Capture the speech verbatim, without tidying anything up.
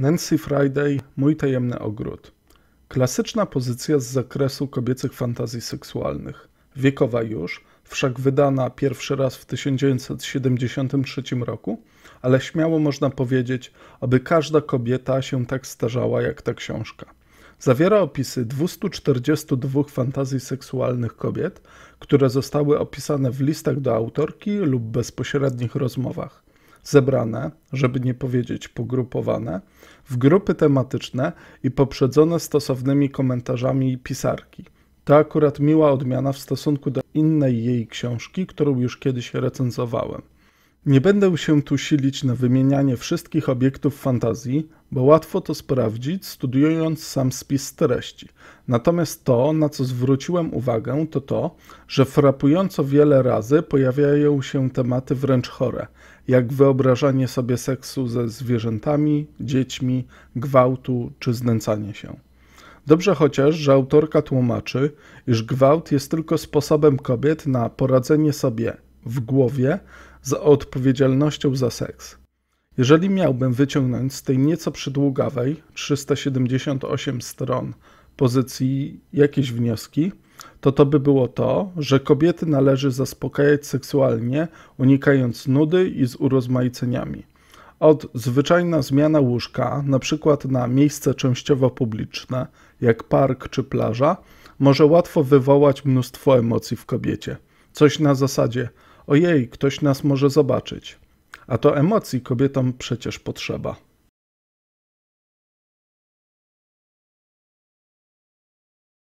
Nancy Friday, Mój tajemny ogród. Klasyczna pozycja z zakresu kobiecych fantazji seksualnych. Wiekowa już, wszak wydana pierwszy raz w tysiąc dziewięćset siedemdziesiątym trzecim roku, ale śmiało można powiedzieć, aby każda kobieta się tak starzała jak ta książka. Zawiera opisy dwustu czterdziestu dwóch fantazji seksualnych kobiet, które zostały opisane w listach do autorki lub bezpośrednich rozmowach. Zebrane, żeby nie powiedzieć pogrupowane, w grupy tematyczne i poprzedzone stosownymi komentarzami pisarki. To akurat miła odmiana w stosunku do innej jej książki, którą już kiedyś recenzowałem. Nie będę się tu silić na wymienianie wszystkich obiektów fantazji, bo łatwo to sprawdzić, studiując sam spis treści. Natomiast to, na co zwróciłem uwagę, to to, że frapująco wiele razy pojawiają się tematy wręcz chore, jak wyobrażanie sobie seksu ze zwierzętami, dziećmi, gwałtu czy znęcanie się. Dobrze chociaż, że autorka tłumaczy, iż gwałt jest tylko sposobem kobiet na poradzenie sobie w głowie z odpowiedzialnością za seks. Jeżeli miałbym wyciągnąć z tej nieco przydługawej, trzystu siedemdziesięciu ośmiu stron, pozycji jakieś wnioski, to to by było to, że kobiety należy zaspokajać seksualnie, unikając nudy i z urozmaiceniami. Od zwyczajna zmiana łóżka, na przykład na miejsce częściowo publiczne, jak park czy plaża, może łatwo wywołać mnóstwo emocji w kobiecie. Coś na zasadzie: ojej, ktoś nas może zobaczyć. A to emocji kobietom przecież potrzeba.